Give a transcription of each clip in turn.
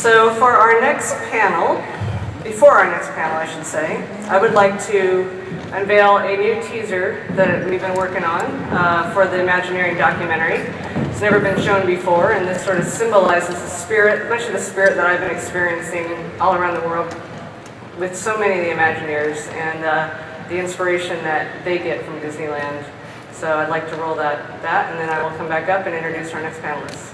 So for our next panel, before our next panel I should say, I would like to unveil a new teaser that we've been working on for the Imagineering documentary. It's never been shown before, and this sort of symbolizes the spirit, much of the spirit that I've been experiencing all around the world with so many of the Imagineers and the inspiration that they get from Disneyland. So I'd like to roll that, and then I will come back up and introduce our next panelists.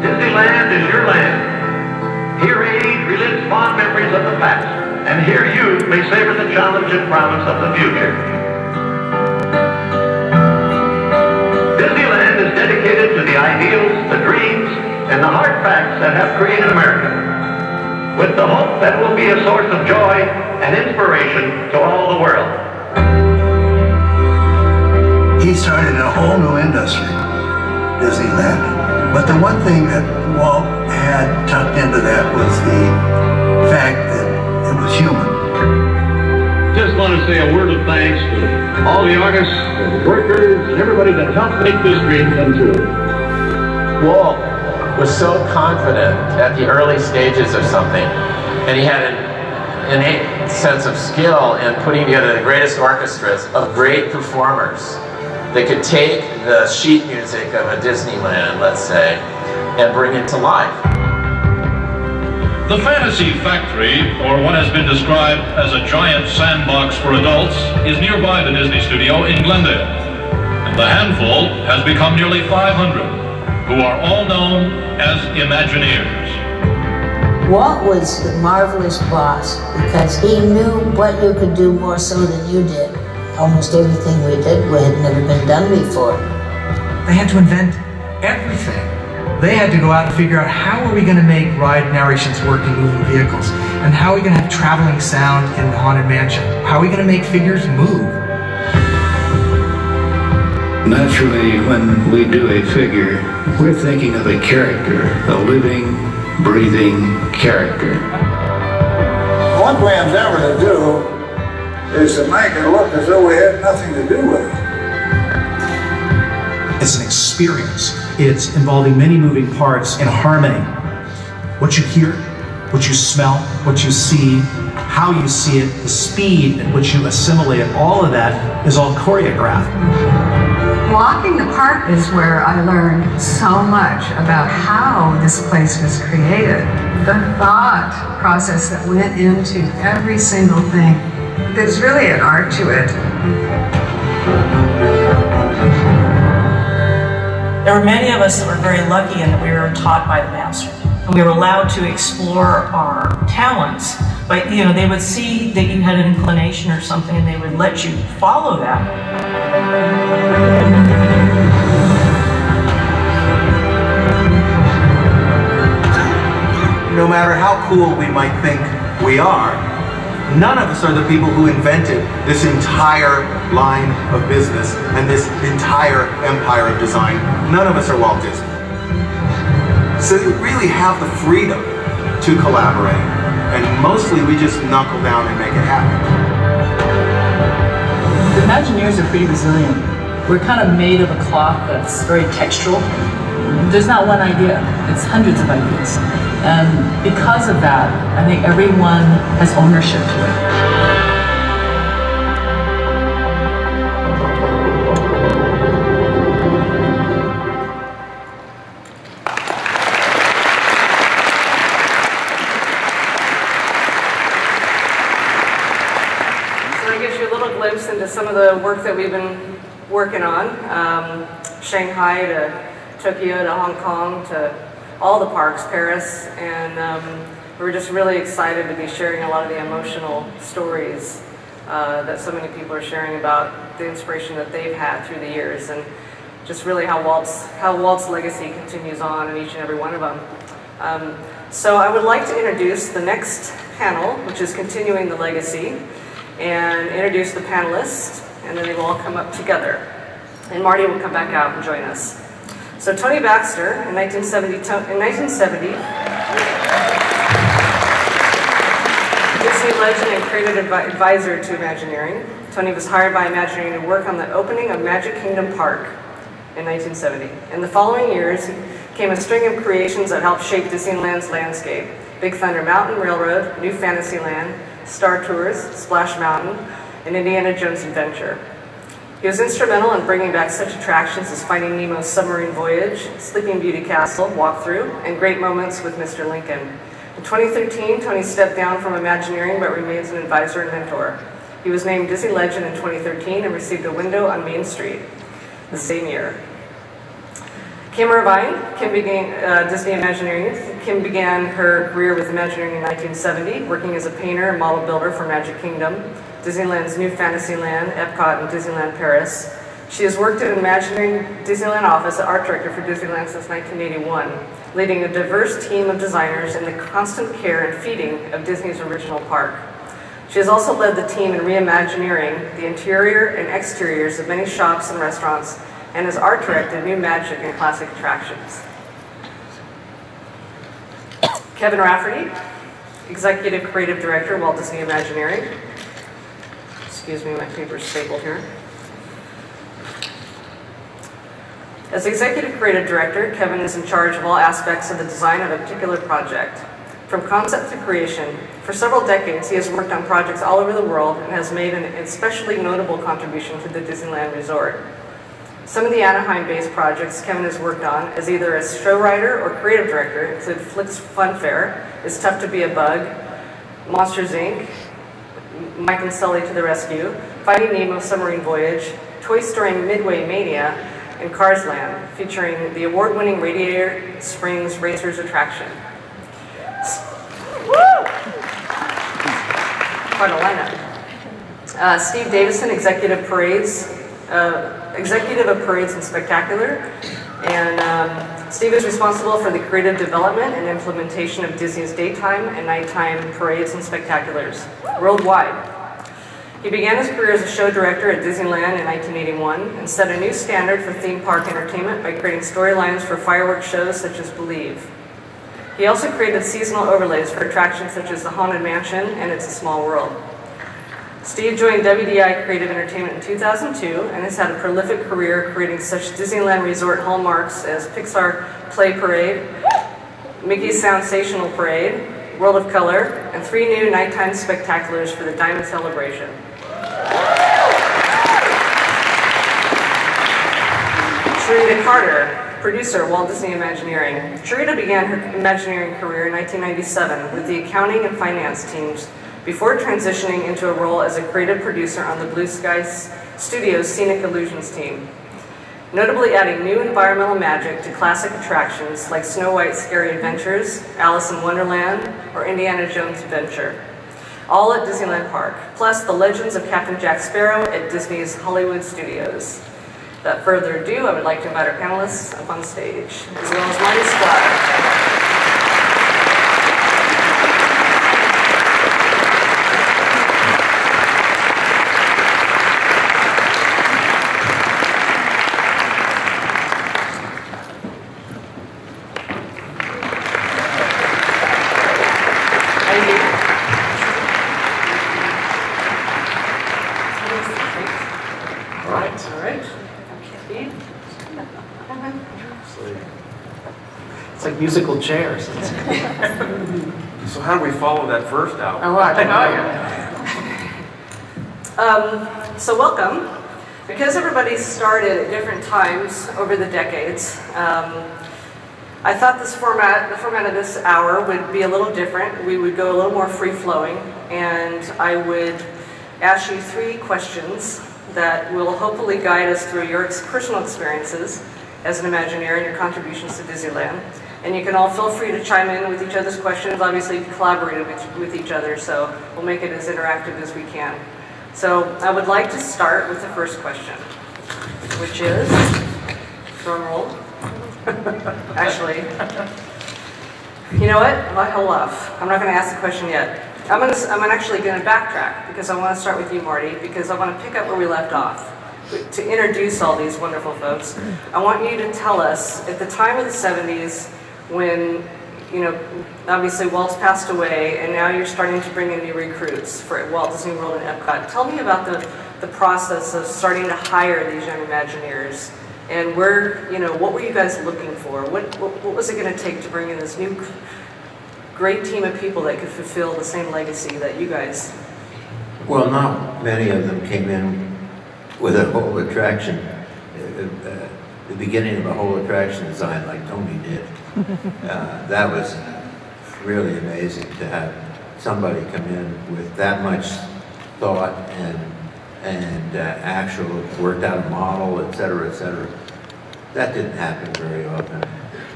Disneyland is your land. Here age relives fond memories of the past, and here you may savor the challenge and promise of the future. Disneyland is dedicated to the ideals, the dreams, and the hard facts that have created America, with the hope that it will be a source of joy and inspiration to all the world. He started a whole new industry, Disneyland. But the one thing that Walt had tucked into that was the fact that it was human. Just want to say a word of thanks to all the artists and workers and everybody that helped make this dream come true. Walt was so confident at the early stages of something, and he had an innate sense of skill in putting together the greatest orchestras of great performers that could take the sheet music of a Disneyland, let's say, and bring it to life. The Fantasy Factory, or what has been described as a giant sandbox for adults, is nearby the Disney studio in Glendale, and the handful has become nearly 500. Who are all known as Imagineers. Walt was the marvelous boss because he knew what you could do more so than you did. Almost everything we did had never been done before. They had to invent everything. They had to go out and figure out how are we going to make ride narrations work in moving vehicles, and how are we going to have traveling sound in the Haunted Mansion? How are we going to make figures move? Naturally, when we do a figure, we're thinking of a character, a living, breathing character. One way I'm never to do is to make it look as though we had nothing to do with it. It's an experience. It's involving many moving parts in harmony. What you hear, what you smell, what you see, how you see it, the speed at which you assimilate it, all of that is all choreographed. Walking the park is where I learned so much about how this place was created. The thought process that went into every single thing. There's really an art to it. There were many of us that were very lucky in that we were taught by the master. We were allowed to explore our talents, but you know, they would see that you had an inclination or something and they would let you follow that. No matter how cool we might think we are, none of us are the people who invented this entire line of business and this entire empire of design. None of us are Walt Disney. So you really have the freedom to collaborate, and mostly we just knuckle down and make it happen. The Imagineers are pretty resilient. We're kind of made of a cloth that's very textural. There's not one idea, it's hundreds of ideas. And because of that, I think everyone has ownership to it. So that gives you a little glimpse into some of the work that we've been working on. Shanghai to Tokyo to Hong Kong to all the parks, Paris, and we were just really excited to be sharing a lot of the emotional stories that so many people are sharing about the inspiration that they've had through the years, and just really how Walt's legacy continues on in each and every one of them. So I would like to introduce the next panel, which is continuing the legacy, and introduce the panelists, and then they will all come up together. And Marty will come back out and join us. So Tony Baxter, in 1970, Disney legend and creative advisor to Imagineering, Tony was hired by Imagineering to work on the opening of Magic Kingdom Park in 1970. In the following years came a string of creations that helped shape Disneyland's landscape. Big Thunder Mountain Railroad, New Fantasyland, Star Tours, Splash Mountain, and Indiana Jones Adventure. He was instrumental in bringing back such attractions as Finding Nemo's Submarine Voyage, Sleeping Beauty Castle, Walkthrough, and Great Moments with Mr. Lincoln. In 2013, Tony stepped down from Imagineering but remains an advisor and mentor. He was named Disney Legend in 2013 and received a window on Main Street the same year. Kim Irvine, Kim began her career with Imagineering in 1970, working as a painter and model builder for Magic Kingdom, Disneyland's New Fantasyland, Epcot, and Disneyland Paris. She has worked in Imagineering Disneyland office as art director for Disneyland since 1981, leading a diverse team of designers in the constant care and feeding of Disney's original park. She has also led the team in reimagineering the interior and exteriors of many shops and restaurants, and has art directed new magic and classic attractions. Kevin Rafferty, Executive Creative Director, Walt Disney Imagineering. Excuse me, my paper's stapled here. As Executive Creative Director, Kevin is in charge of all aspects of the design of a particular project, from concept to creation. For several decades, he has worked on projects all over the world and has made an especially notable contribution to the Disneyland Resort. Some of the Anaheim-based projects Kevin has worked on as either a show writer or creative director include Flicks Fun Fair, It's Tough to Be a Bug, Monsters, Inc., Mike and Sully to the Rescue, Finding Nemo Submarine Voyage, Toy Story Midway Mania, and Cars Land, featuring the award-winning Radiator Springs Racers attraction. Quite a lineup. Steve Davison, Executive of Parades and Spectacular, and Steve is responsible for the creative development and implementation of Disney's daytime and nighttime parades and spectaculars worldwide. He began his career as a show director at Disneyland in 1981 and set a new standard for theme park entertainment by creating storylines for fireworks shows such as Believe. He also created seasonal overlays for attractions such as the Haunted Mansion and It's a Small World. Steve joined WDI Creative Entertainment in 2002 and has had a prolific career creating such Disneyland Resort hallmarks as Pixar Play Parade, Mickey's Soundstational Parade, World of Color, and 3 new nighttime spectaculars for the Diamond Celebration. Charita Carter, producer, Walt Disney Imagineering. Charita began her Imagineering career in 1997 with the accounting and finance teams, before transitioning into a role as a creative producer on the Blue Sky Studios Scenic Illusions team, notably adding new environmental magic to classic attractions like Snow White's Scary Adventures, Alice in Wonderland, or Indiana Jones Adventure, all at Disneyland Park, plus the legends of Captain Jack Sparrow at Disney's Hollywood Studios. Without further ado, I would like to invite our panelists up on stage, as well as Marty Sklar. Musical chairs. So how do we follow that first hour? Oh, I don't know. So welcome. Because everybody started at different times over the decades, I thought this format of this hour would be a little different. We would go a little more free-flowing, and I would ask you 3 questions that will hopefully guide us through your personal experiences as an Imagineer and your contributions to Disneyland. And you can all feel free to chime in with each other's questions. Obviously, you've collaborated with each other, so we'll make it as interactive as we can. So I would like to start with the first question, which is, drum roll. Actually, you know what? I'll hold off. I'm not going to ask the question yet. I'm actually going to backtrack because I want to start with you, Marty, because I want to pick up where we left off. to introduce all these wonderful folks, I want you to tell us, at the time of the 70s, when, you know, obviously Walt's passed away, and now you're starting to bring in new recruits for Walt Disney World and Epcot. Tell me about the process of starting to hire these young Imagineers, and where, you know, what were you guys looking for? What was it going to take to bring in this new great team of people that could fulfill the same legacy that you guys? Well, not many of them came in with a whole attraction, the beginning of a whole attraction design like Tony did. That was really amazing to have somebody come in with that much thought and actual worked out a model, etc., etc. That didn't happen very often.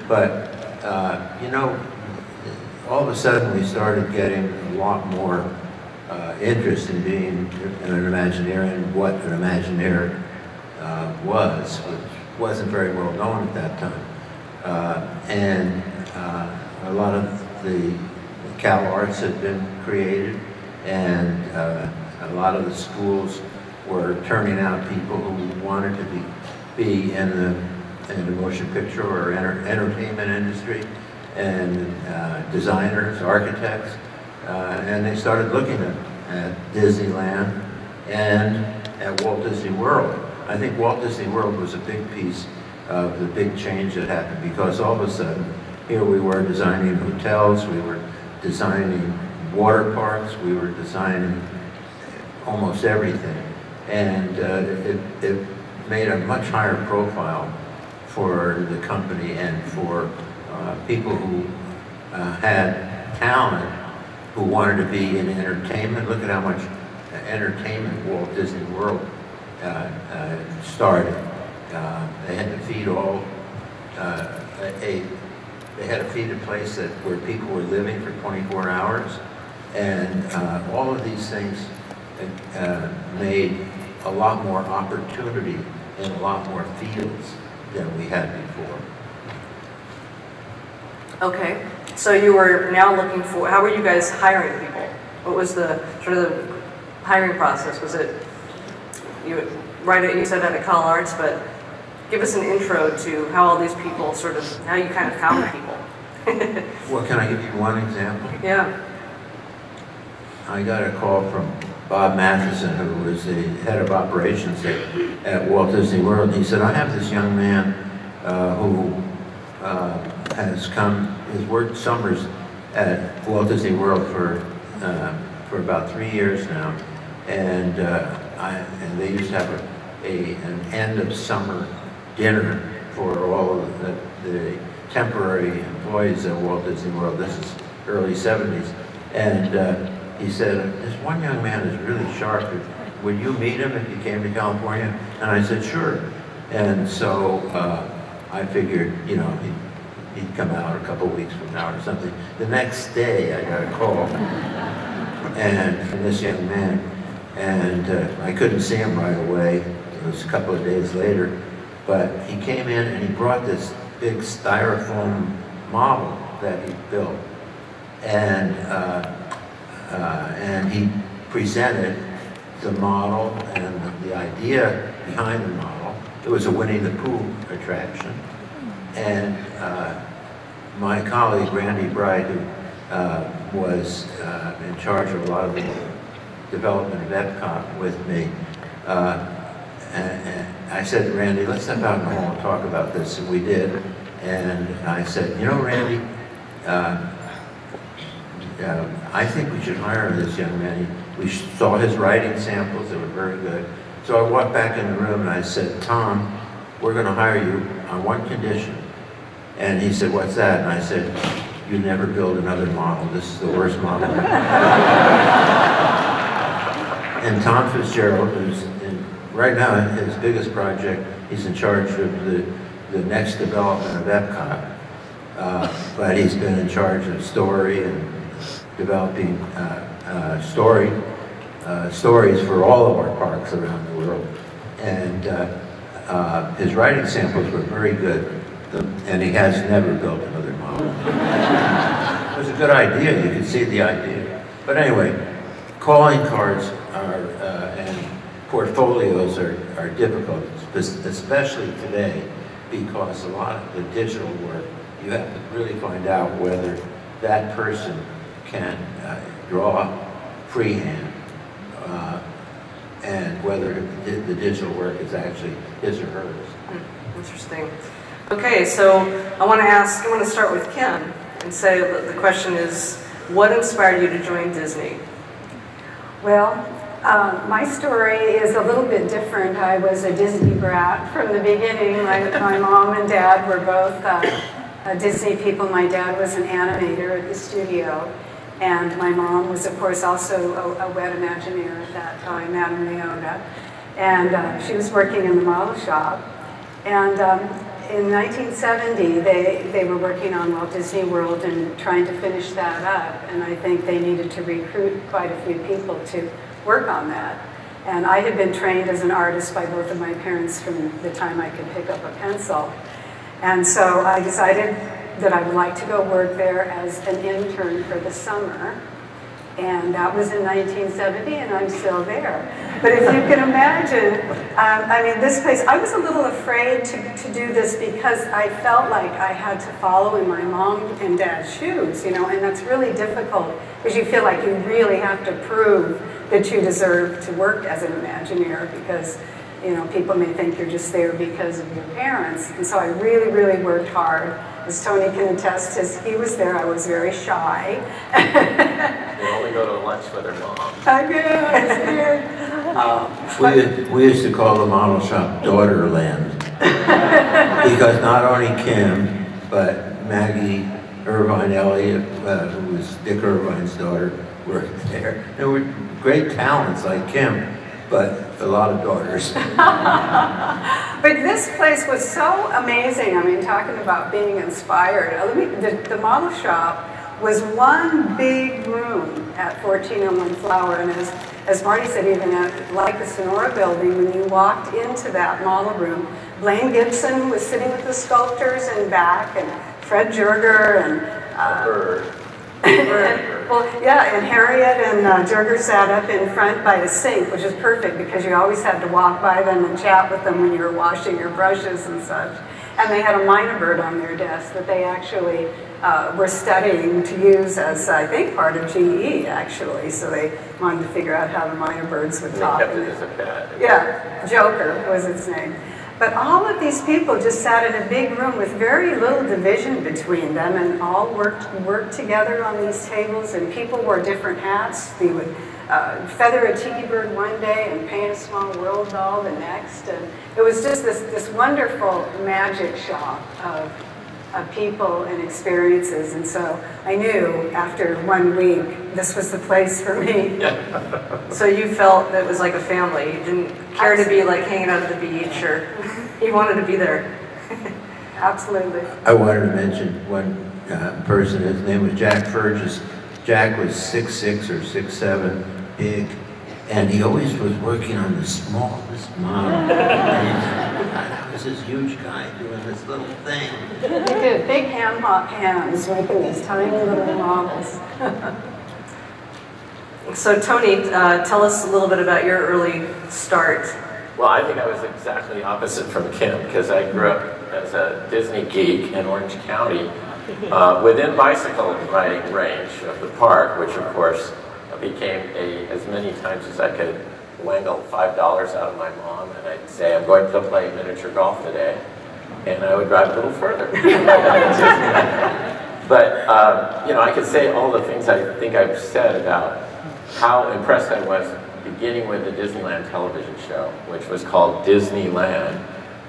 But you know, all of a sudden we started getting a lot more interest in being an Imagineer and what an Imagineer was, which wasn't very well known at that time. A lot of the Cal Arts had been created, and a lot of the schools were turning out people who wanted to be in the motion picture or entertainment industry, and designers, architects, and they started looking at Disneyland and at Walt Disney World. I think Walt Disney World was a big piece of the big change that happened, because all of a sudden here we were designing hotels, we were designing water parks, we were designing almost everything, and it made a much higher profile for the company and for people who had talent, who wanted to be in entertainment. Look at how much entertainment Walt Disney World started. They had to feed a place that where people were living for 24 hours, and all of these things made a lot more opportunity in a lot more fields than we had before. Okay, so you were now looking for, how were you guys hiring people? What was the sort of the hiring process? Was it, you said out of Cal Arts, but give us an intro to how all these people sort of, how you kind of found people. Well, can I give you one example? Yeah. I got a call from Bob Matheson, who was the head of operations at Walt Disney World, and he said, I have this young man who has come, he's worked summers at Walt Disney World for about 3 years now, and and they used to have an end of summer dinner for all of the temporary employees at Walt Disney World. This is early 70s. And he said, this one young man is really sharp. Would you meet him if he came to California? And I said, sure. And so I figured, you know, he'd come out a couple weeks from now or something. The next day I got a call and from this young man, and I couldn't see him right away. It was a couple of days later. But he came in and he brought this big styrofoam model that he built, and he presented the model and the idea behind the model. It was a Winnie the Pooh attraction, and my colleague Randy Bright, who was in charge of a lot of the development of Epcot with me, and I said to Randy, let's step out in the hall and talk about this, and we did. And I said, you know, Randy, I think we should hire this young man. We saw his writing samples, they were very good. So I walked back in the room and I said, Tom, we're gonna hire you on one condition. And he said, what's that? And I said, you never build another model. This is the worst model. And Tom Fitzgerald, who's right now, his biggest project, he's in charge of the next development of Epcot, but he's been in charge of story and developing stories for all of our parks around the world. And his writing samples were very good, and he has never built another model. It was a good idea, you could see the idea. But anyway, calling cards are, portfolios are difficult, especially today, because a lot of the digital work, you have to really find out whether that person can draw freehand and whether the digital work is actually his or hers. Interesting. Okay, so I want to start with Kim and say the question is, what inspired you to join Disney? Well, my story is a little bit different. I was a Disney brat from the beginning. My mom and dad were both Disney people. My dad was an animator at the studio, and my mom was, of course, also a WED Imagineer at that time, Madame Leona, and she was working in the model shop. And in 1970, they were working on Walt Disney World and trying to finish that up, and I think they needed to recruit quite a few people to work on that. And I had been trained as an artist by both of my parents from the time I could pick up a pencil. And so I decided that I would like to go work there as an intern for the summer. And that was in 1970, and I'm still there. But if you can imagine, I mean, this place, I was a little afraid to do this because I felt like I had to follow in my mom and dad's shoes, you know, and that's really difficult because you feel like you really have to prove that you deserve to work as an Imagineer because, you know, people may think you're just there because of your parents. And so I really, really worked hard. As Tony can attest, as he was there, I was very shy. You only go to lunch with her mom. I did, I did. We used to call the model shop Daughterland. Because not only Kim, but Maggie Irvine Elliott, who was Dick Irvine's daughter, worked there. There were great talents like Kim, but a lot of daughters. But this place was so amazing. I mean, talking about being inspired. The model shop was one big room at 1401 Flower, and as Marty said, even at, like the Sonora building, when you walked into that model room, Blaine Gibson was sitting with the sculptors in back, and Fred Jurger, and and Harriet and Jurger sat up in front by the sink, which is perfect because you always had to walk by them and chat with them when you were washing your brushes and such. And they had a minor bird on their desk that they actually were studying to use as, I think, part of GE, actually. So they wanted to figure out how the minor birds would talk. They kept it as a pet. Yeah, Joker was its name. But all of these people just sat in a big room with very little division between them, and all worked together on these tables, and people wore different hats. They would feather a tiki bird one day and paint a Small World doll the next. And it was just this wonderful magic shop of people and experiences. And so I knew after 1 week, this was the place for me. So you felt that it was like a family. You didn't care to be like hanging out at the beach, or you wanted to be there. Absolutely. I wanted to mention one person. His name was Jack Fergus. Jack was 6'6" or 6'7", big, and he always was working on the smallest model. That was this huge guy doing this little thing. He big hands making these tiny little models. So Tony, tell us a little bit about your early start. Well, I think I was exactly opposite from Kim, because I grew up as a Disney geek in Orange County. Within bicycle riding range of the park, which of course became as many times as I could wangle $5 out of my mom, and I'd say, I'm going to play miniature golf today, and I would drive a little further. But, you know, I could say all the things I think I've said about how impressed I was beginning with the Disneyland television show, which was called Disneyland,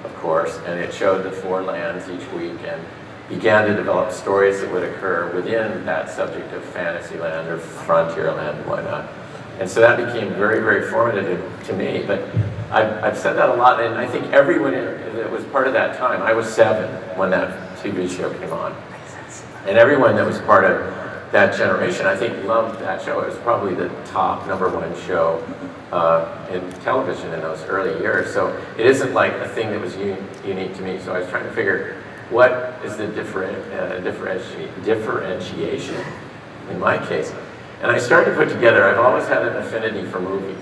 of course, and it showed the four lands each week, and began to develop stories that would occur within that subject of Fantasyland or Frontierland and whatnot. And so that became very, very formative to me. But I've said that a lot, and I think everyone that was part of that time, I was 7 when that TV show came on. And everyone that was part of that generation, I think, loved that show. It was probably the top #1 show in television in those early years. So it isn't like a thing that was unique to me. So I was trying to figure, what is the differentiation in my case? And I started to put together, I've always had an affinity for movies.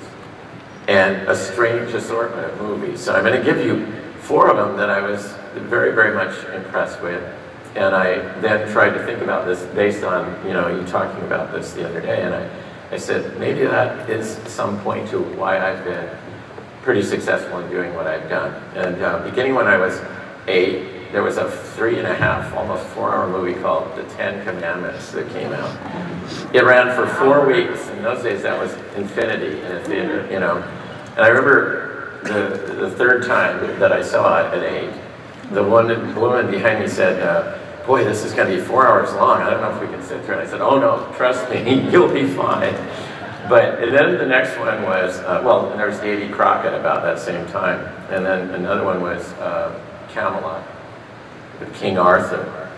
and a strange assortment of movies. So I'm going to give you four of them that I was very, very much impressed with. And I then tried to think about this based on, you know, you talking about this the other day, and I said, maybe that is some point to why I've been pretty successful in doing what I've done. And beginning when I was 8, there was a 3.5, almost 4-hour movie called The Ten Commandments that came out. It ran for 4 weeks. In those days, that was infinity in a theater, you know. And I remember the third time that I saw it at 8, the woman behind me said, boy, this is going to be 4 hours long. I don't know if we can sit through it. I said, oh no, trust me, you'll be fine. But and then the next one was, well, and there was Davy Crockett about that same time. And then another one was Camelot with King Arthur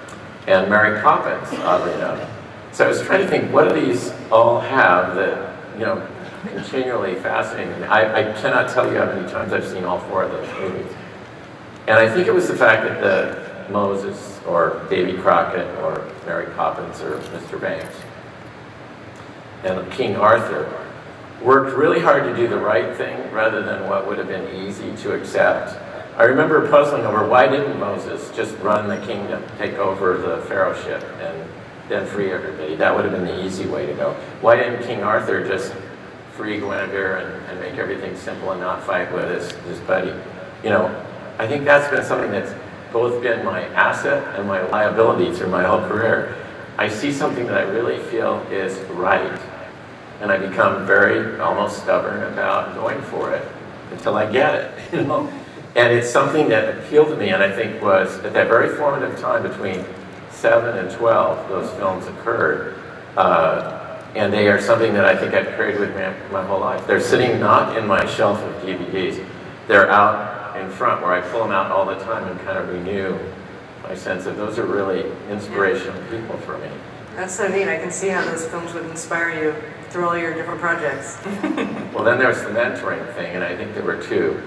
and Mary Poppins, oddly enough. So I was trying to think, what do these all have that, you know, continually fascinating me? I cannot tell you how many times I've seen all four of those movies. And I think it was the fact that the Moses or Davy Crockett or Mary Poppins or Mr. Banks and King Arthur worked really hard to do the right thing rather than what would have been easy to accept. I remember puzzling over why didn't Moses just run the kingdom, take over the pharaohship and then free everybody. That would have been the easy way to go. Why didn't King Arthur just free Guinevere and make everything simple and not fight with his buddy? You know, I think that's been something that's both been my asset and my liability through my whole career. I see something that I really feel is right, and I become very, almost stubborn about going for it until I get it, you know? And it's something that appealed to me, and I think was, at that very formative time between 7 and 12, those films occurred, and they are something that I think I've carried with me my whole life. They're sitting not in my shelf of DVDs, they're out in front where I pull them out all the time and kind of renew my sense of those are really inspirational people for me. That's so neat. I can see how those films would inspire you through all your different projects. Well, then there's the mentoring thing, and I think there were two.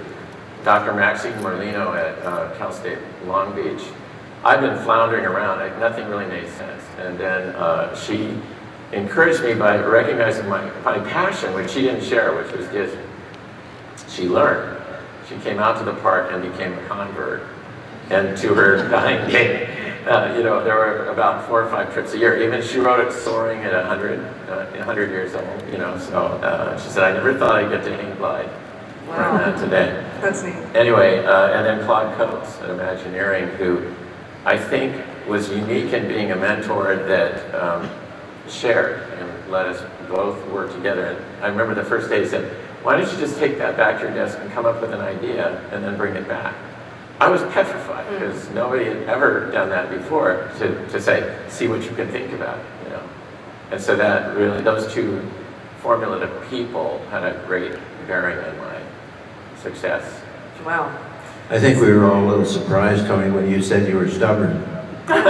Dr. Maxine Merlino at Cal State Long Beach. I've been floundering around. Nothing really made sense. And then she encouraged me by recognizing my passion, which she didn't share, which was Disney. She learned. She came out to the park and became a convert. And to her dying day, you know, there were about 4 or 5 trips a year. Even she wrote it soaring at 100 years old, you know. So she said, I never thought I'd get to hang glide wow. today. That's neat. Anyway, and then Claude Coates at Imagineering, who I think was unique in being a mentor that shared and let us both work together. And I remember the first day he said, why don't you just take that back to your desk and come up with an idea and then bring it back? I was petrified because nobody had ever done that before to say, see what you can think about, you know. And so that really, those two formulative people had a great bearing on my success. Wow. I think we were all a little surprised, Tony, when you said you were stubborn. And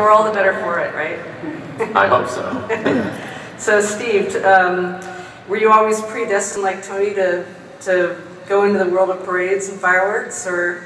we're all the better for it, right? I hope so. So Steve, were you always predestined like Tony to go into the world of parades and fireworks, or?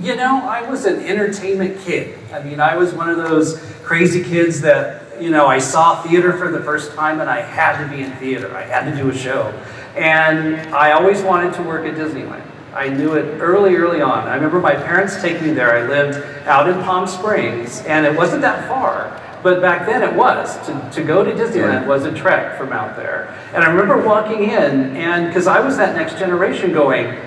You know, I was an entertainment kid. I mean, I was one of those crazy kids that, you know, I saw theater for the first time and I had to be in theater. I had to do a show. And I always wanted to work at Disneyland. I knew it early on. I remember my parents taking me there. I lived out in Palm Springs and it wasn't that far. But back then it was. To go to Disneyland was a trek from out there. And I remember walking in, and because I was that next generation going,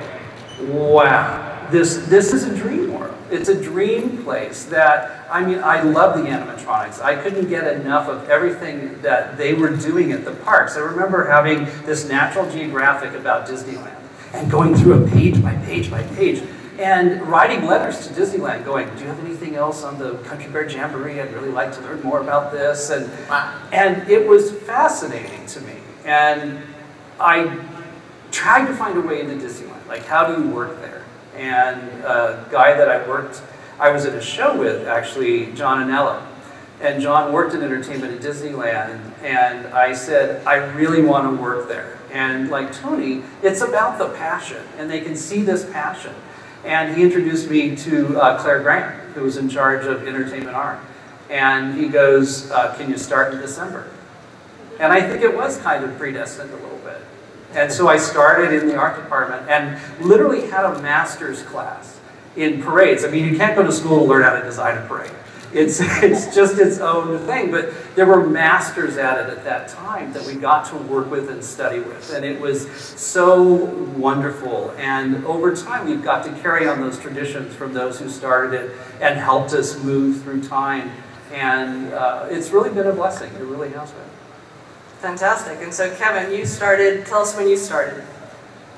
wow, this is a dream world. It's a dream place that, I mean, I love the animatronics. I couldn't get enough of everything that they were doing at the parks. I remember having this National Geographic about Disneyland and going through a page by page by page. And writing letters to Disneyland going, do you have anything else on the Country Bear Jamboree? I'd really like to learn more about this. And, wow. And it was fascinating to me. And I tried to find a way into Disneyland. Like, how do you work there? And a guy that I was at a show with, actually, John Anello. And John worked in entertainment at Disneyland. And I said, I really want to work there. And like Tony, it's about the passion. And they can see this passion. And he introduced me to Claire Graham, who was in charge of entertainment art. And he goes, can you start in December? And I think it was kind of predestined a little bit. And so I started in the art department and literally had a master's class in parades. I mean, you can't go to school to learn how to design a parade. It's just its own thing, but there were masters at it at that time that we got to work with and study with, and it was so wonderful. And over time, we've got to carry on those traditions from those who started it and helped us move through time. And it's really been a blessing. It really has been. Fantastic. And so, Kevin, you started. Tell us when you started.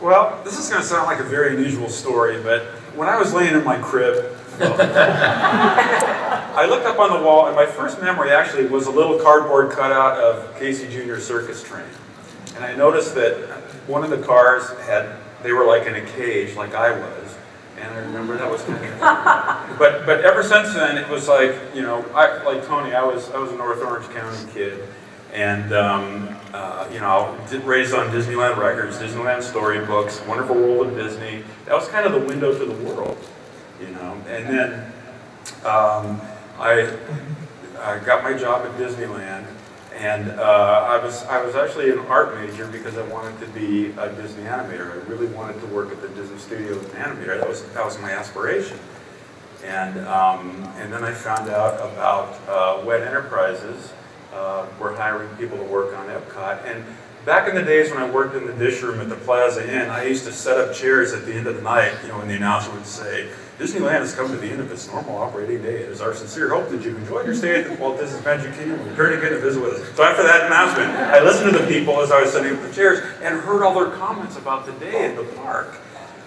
Well, this is going to sound like a very unusual story, but when I was laying in my crib, I looked up on the wall, and my first memory actually was a little cardboard cutout of Casey Jr.'s circus train. And I noticed that one of the cars they were like in a cage, like I was. And I remember that was kind of but ever since then, it was like, you know, like Tony, I was a North Orange County kid, and you know, raised on Disneyland records, Disneyland storybooks, Wonderful World of Disney. That was kind of the window to the world, you know. And then I got my job at Disneyland, and I was actually an art major because I wanted to be a Disney animator. I really wanted to work at the Disney Studio as an animator. That was my aspiration. And then I found out about WED Enterprises. We're hiring people to work on Epcot. And back in the days when I worked in the dish room at the Plaza Inn, I used to set up chairs at the end of the night, you know, and the announcer would say, "Disneyland has come to the end of its normal operating day. It is our sincere hope that you enjoyed your stay at the Walt Disney Magic Kingdom and return again to visit with us." So after that announcement, I listened to the people as I was setting up the chairs and heard all their comments about the day in the park.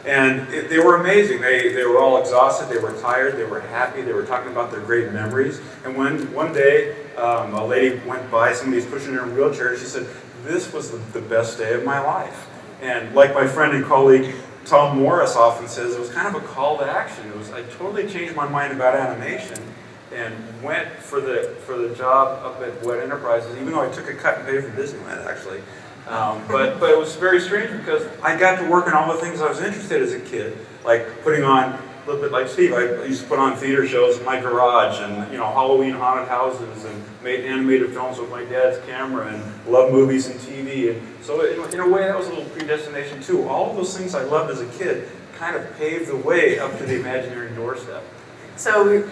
And they were amazing. They were all exhausted, they were tired, they were happy, they were talking about their great memories. And when one day a lady went by, somebody's pushing her in a wheelchair, and she said, "This was the best day of my life." And like my friend and colleague Tom Morris often says, it was kind of a call to action. It was, I totally changed my mind about animation and went for the job up at WED Enterprises, even though I took a cut and paid for Disneyland, actually. But it was very strange because I got to work on all the things I was interested in as a kid, like putting on, a little bit like Steve, I used to put on theater shows in my garage, and, you know, Halloween haunted houses, and made animated films with my dad's camera, and loved movies and TV. And so in a way, that was a little predestination too. All of those things I loved as a kid kind of paved the way up to the Imagineering doorstep. So you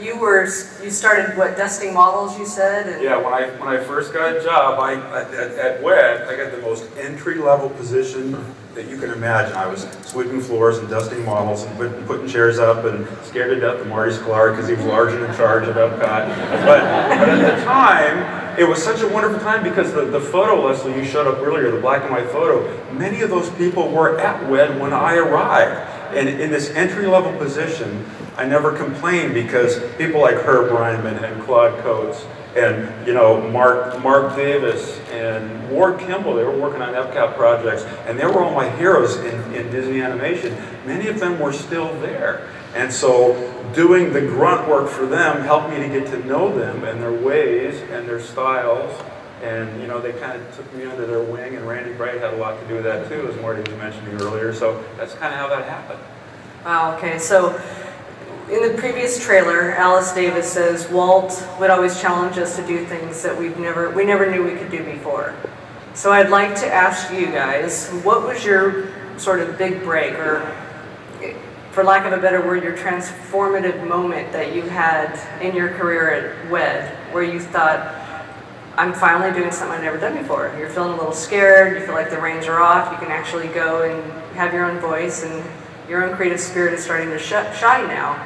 started, what, dusting models, you said? And yeah, when I first got a job at WED, I got the most entry-level position that you can imagine. I was sweeping floors and dusting models and putting chairs up and scared to death of Marty Sklar because he was large and in charge of Epcot. But at the time, it was such a wonderful time because the photo, Leslie, you showed up earlier, the black and white photo, many of those people were at WED when I arrived. And in this entry-level position, I never complained because people like Herb Reinman and Claude Coates and, you know, Mark Davis and Ward Kimball, they were working on Epcot projects, and they were all my heroes in Disney animation. Many of them were still there. And so doing the grunt work for them helped me to get to know them and their ways and their styles. And, you know, they kind of took me under their wing, and Randy Bright had a lot to do with that too, as Marty was mentioning earlier. So that's kind of how that happened. Wow, okay. So in the previous trailer, Alice Davis says Walt would always challenge us to do things that we never knew we could do before. So I'd like to ask you guys, what was your sort of big break, or for lack of a better word, your transformative moment that you had in your career at WED, where you thought, I'm finally doing something I've never done before? You're feeling a little scared, you feel like the reins are off, you can actually go and have your own voice, and your own creative spirit is starting to shine now.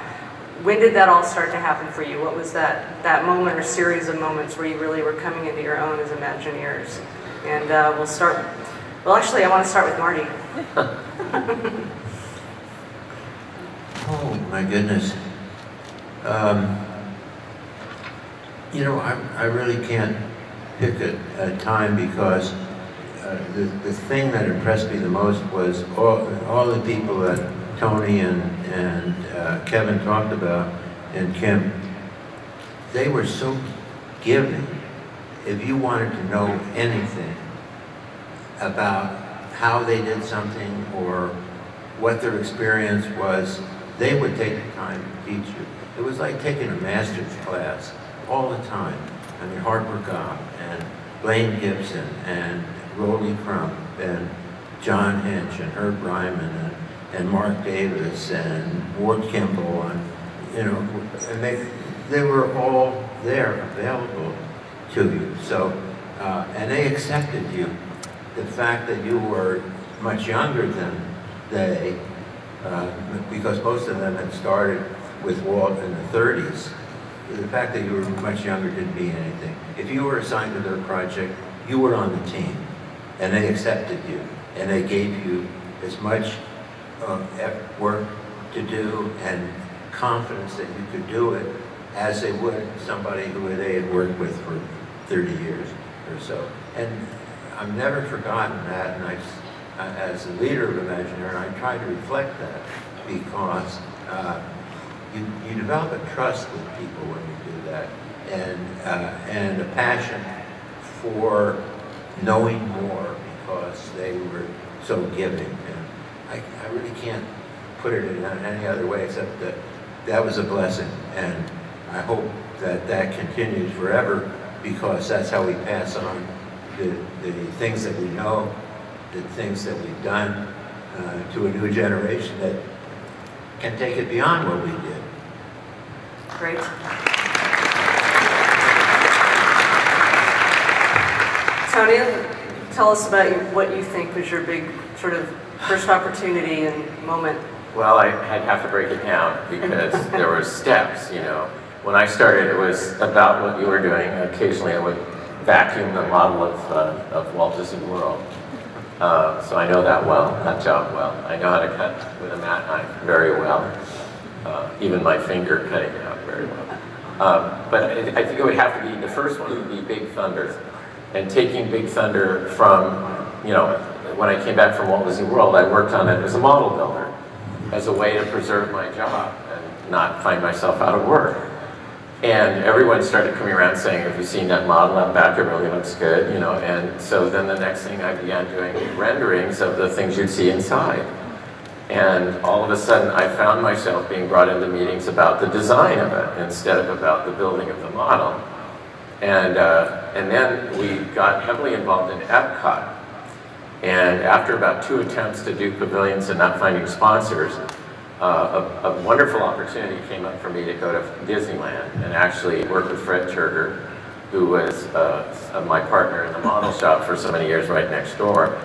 When did that all start to happen for you? What was that moment or series of moments where you really were coming into your own as Imagineers? And we'll start, well, actually, I want to start with Marty. Oh, my goodness. You know, I really can't pick a time because the thing that impressed me the most was all the people that Tony and Kevin talked about, and Kim. They were so giving. If you wanted to know anything about how they did something or what their experience was, they would take the time to teach you. It was like taking a master's class all the time. I mean, hard work on, and Blaine Gibson and Rolly Crump and John Hench and Herb Ryman and Mark Davis and Ward Kimball, and you know, and they were all there available to you. So and they accepted you. The fact that you were much younger than they, because most of them had started with Walt in the 30s, the fact that you were much younger didn't mean anything. If you were assigned to their project, you were on the team, and they accepted you, and they gave you as much work to do and confidence that you could do it as they would somebody who they had worked with for 30 years or so. And I've never forgotten that, and I, as a leader of Imagineering, I try to reflect that, because you develop a trust with people when you do that, and a passion for knowing more, because they were so giving. And I really can't put it in any other way except that that was a blessing, and I hope that that continues forever, because that's how we pass on the things that we know, the things that we've done to a new generation that can take it beyond what we did. Great. Tony, tell us about what you think was your big sort of first opportunity and moment. Well, I'd have to break it down, because there were steps, you know. When I started, it was about what you were doing. Occasionally, I would vacuum the model of Walt Disney World. So I know that well, that job well. I know how to cut with a mat knife very well. Even my finger cutting it out very well. But I think it would have to be, the first one would be Big Thunder. And taking Big Thunder from, you know, when I came back from Walt Disney World, I worked on it as a model builder, as a way to preserve my job and not find myself out of work. And everyone started coming around saying, have you seen that model out back? It really looks good, you know. And so then the next thing I began doing renderings of the things you'd see inside. And all of a sudden I found myself being brought into meetings about the design of it instead of about the building of the model. And then we got heavily involved in Epcot. And after about 2 attempts to do pavilions and not finding sponsors, a wonderful opportunity came up for me to go to Disneyland and actually work with Fred Turger, who was my partner in the model shop for so many years right next door,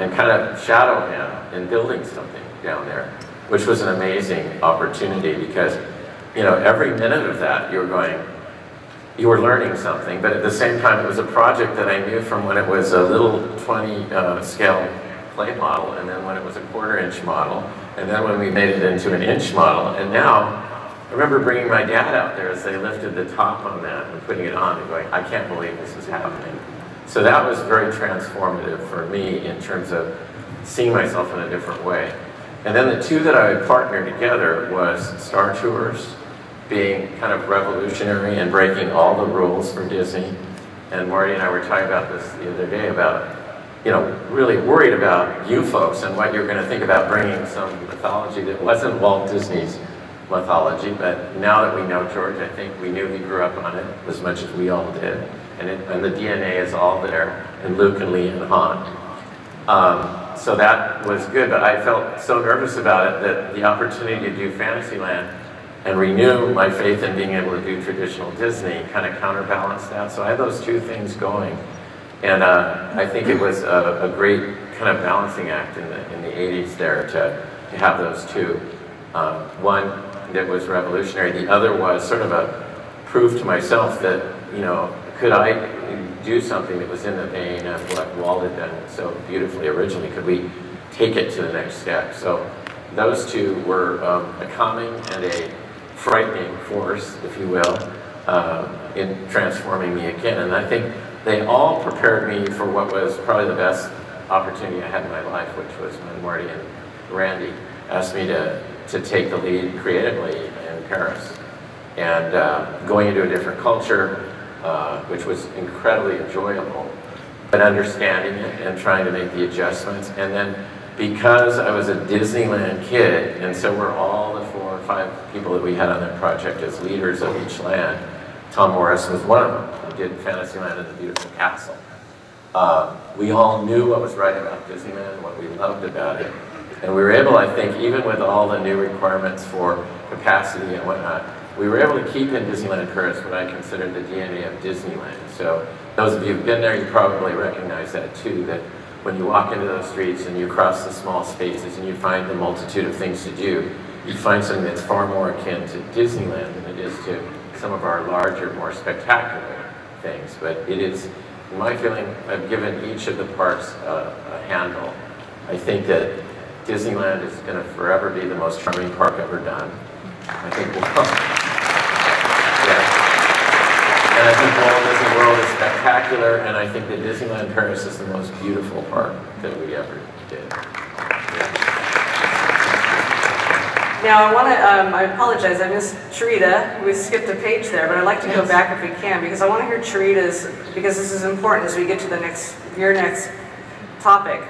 and kind of shadow him in building something down there, which was an amazing opportunity, because, you know, every minute of that you were going, you were learning something, but at the same time it was a project that I knew from when it was a little 20 scale play model, and then when it was a quarter-inch model, and then when we made it into an inch model. And now, I remember bringing my dad out there as they lifted the top on that and putting it on and going, I can't believe this is happening. So that was very transformative for me in terms of seeing myself in a different way. And then the 2 that I would partner together was Star Tours, being kind of revolutionary and breaking all the rules for Disney. And Marty and I were talking about this the other day about, you know, really worried about you folks and what you're going to think about bringing some mythology that wasn't Walt Disney's mythology. But now that we know George, I think we knew he grew up on it as much as we all did. And the DNA is all there, and Luke and Lee and Han. So that was good, but I felt so nervous about it that the opportunity to do Fantasyland and renew my faith in being able to do traditional Disney kind of counterbalanced that. So I had those 2 things going. And I think it was a great kind of balancing act in the 80s there to have those 2. One that was revolutionary, the other was sort of a proof to myself that, you know, could I do something that was in the vein of what Walt had done so beautifully originally? Could we take it to the next step? So those 2 were a calming and a frightening force, if you will, in transforming me again. And I think they all prepared me for what was probably the best opportunity I had in my life, which was when Marty and Randy asked me to take the lead creatively in Paris. And going into a different culture, which was incredibly enjoyable, but understanding it and trying to make the adjustments. And then because I was a Disneyland kid, and so were all the 4 or 5 people that we had on that project as leaders of each land, Tom Morris was one of them, who did Fantasyland and the Beautiful Castle. We all knew what was right about Disneyland, what we loved about it, and we were able, I think, even with all the new requirements for capacity and whatnot, we were able to keep in Disneyland Paris what I consider the DNA of Disneyland. So those of you who've been there, you probably recognize that too, that when you walk into those streets and you cross the small spaces and you find the multitude of things to do, you find something that's far more akin to Disneyland than it is to some of our larger, more spectacular things. But it is, in my feeling, I've given each of the parks a handle. I think that Disneyland is going to forever be the most charming park ever done. I think we'll come. Yeah. And I think Walt Disney World is spectacular, and I think that Disneyland Paris is the most beautiful park that we ever did. Yeah. Now I want to, I apologize, I missed Charita, we skipped a page there, but I'd like to go back if we can, because I want to hear Charita's, because this is important as we get to the next, your next topic.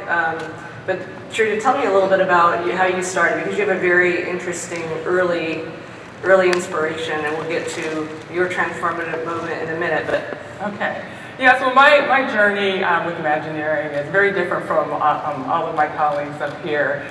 But Charita, tell me a little bit about how you started, because you have a very interesting early inspiration, and we'll get to your transformative moment in a minute. But okay, yeah. So my journey with Imagineering is very different from all of my colleagues up here.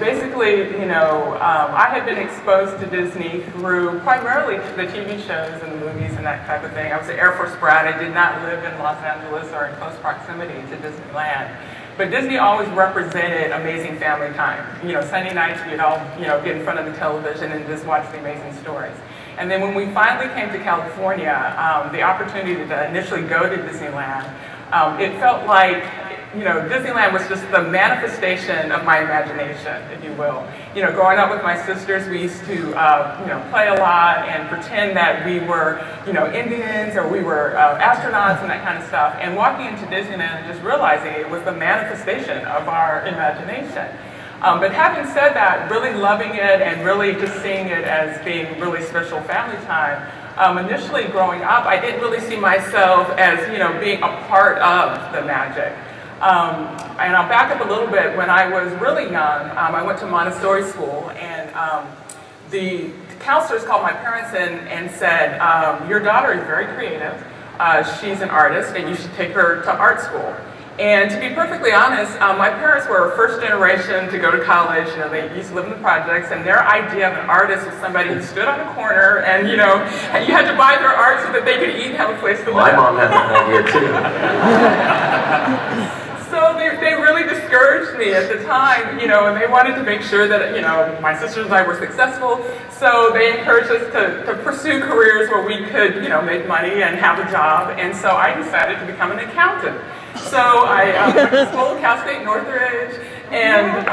Basically, you know, I had been exposed to Disney through primarily the TV shows and the movies and that type of thing. I was an Air Force brat. I did not live in Los Angeles or in close proximity to Disneyland. But Disney always represented amazing family time. You know, Sunday nights we'd all, you know, get in front of the television and just watch the amazing stories. And then when we finally came to California, the opportunity to initially go to Disneyland, it felt like, you know, Disneyland was just the manifestation of my imagination, if you will. You know, growing up with my sisters, we used to, you know, play a lot and pretend that we were, you know, Indians or we were astronauts and that kind of stuff. And walking into Disneyland and just realizing it was the manifestation of our imagination. But having said that, really loving it and really just seeing it as being really special family time. Initially growing up, I didn't really see myself as, you know, being a part of the magic. And I'll back up a little bit. When I was really young, I went to Montessori school, and the counselors called my parents in and said, your daughter is very creative, she's an artist, and you should take her to art school. And to be perfectly honest, my parents were first generation to go to college, you know, they used to live in the projects, and their idea of an artist was somebody who stood on a corner and, you know, you had to buy their art so that they could eat and have a place to live. My mom had that idea too. So they really discouraged me at the time, you know, and they wanted to make sure that, you know, my sisters and I were successful. So they encouraged us to pursue careers where we could, you know, make money and have a job. And so I decided to become an accountant. So I went to school at Cal State Northridge, and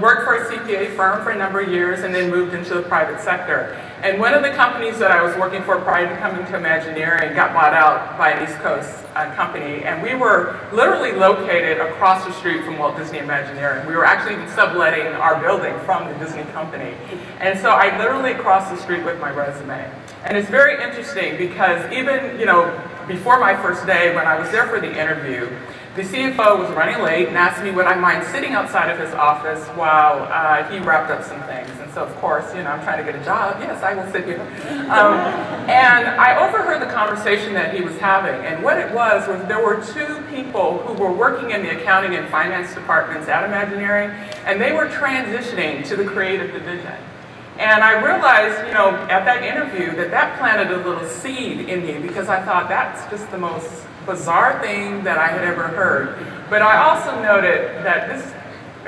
worked for a CPA firm for a number of years, and then moved into the private sector. And one of the companies that I was working for prior to coming to Imagineering got bought out by an East Coast company, and we were literally located across the street from Walt Disney Imagineering. We were actually subletting our building from the Disney company. And so I literally crossed the street with my resume. And it's very interesting because even, you know, before my first day when I was there for the interview, the CFO was running late and asked me would I mind sitting outside of his office while he wrapped up some things. And so, of course, you know, I'm trying to get a job. Yes, I will sit here. And I overheard the conversation that he was having. And what it was there were two people who were working in the accounting and finance departments at Imagineering, and they were transitioning to the creative division. And I realized, you know, at that interview that planted a little seed in me, because I thought that's just the most bizarre thing that I had ever heard. But I also noted that this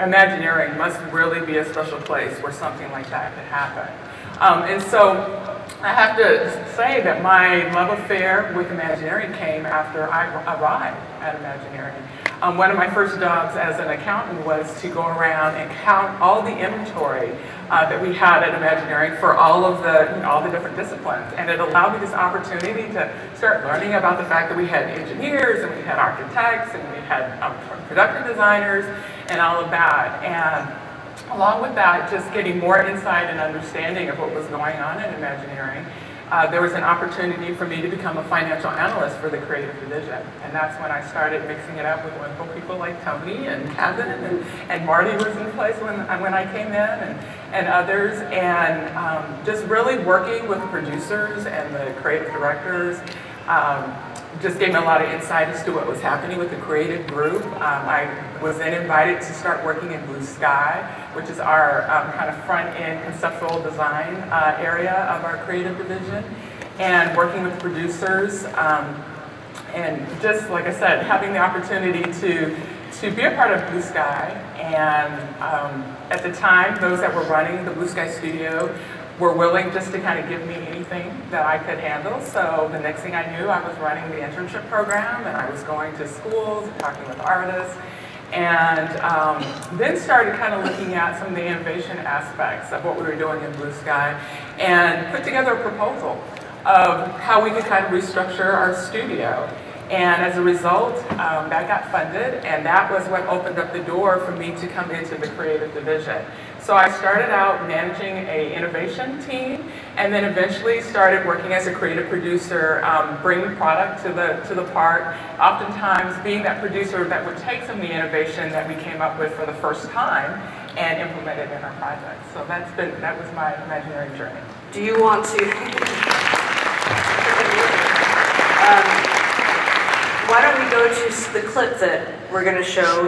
Imagineering must really be a special place where something like that could happen. And so I have to say that my love affair with Imagineering came after I arrived at Imagineering. One of my first jobs as an accountant was to go around and count all the inventory that we had at Imagineering for all of the, you know, all the different disciplines. And it allowed me this opportunity to start learning about the fact that we had engineers and we had architects and we had production designers and all of that. And along with that, just getting more insight and understanding of what was going on at Imagineering. there was an opportunity for me to become a financial analyst for the creative division. And that's when I started mixing it up with wonderful people like Tony and Kevin, and Marty was in place when I came in, and others, and just really working with producers and the creative directors just gave me a lot of insight as to what was happening with the creative group. I was then invited to start working in Blue Sky, which is our kind of front-end conceptual design area of our creative division, and working with producers, and just, like I said, having the opportunity to be a part of Blue Sky. And at the time, those that were running the Blue Sky studio were willing just to kind of give me anything that I could handle. So the next thing I knew, I was running the internship program, and I was going to schools, talking with artists, and then started kind of looking at some of the innovation aspects of what we were doing in Blue Sky, and put together a proposal of how we could kind of restructure our studio. And as a result, that got funded, and that was what opened up the door for me to come into the creative division. So I started out managing an innovation team, and then eventually started working as a creative producer, bringing product to the park, oftentimes being that producer that would take some of the innovation that we came up with for the first time and implement it in our projects. So that was my Imagineering journey. Do you want to... Why don't we go to the clip that we're going to show?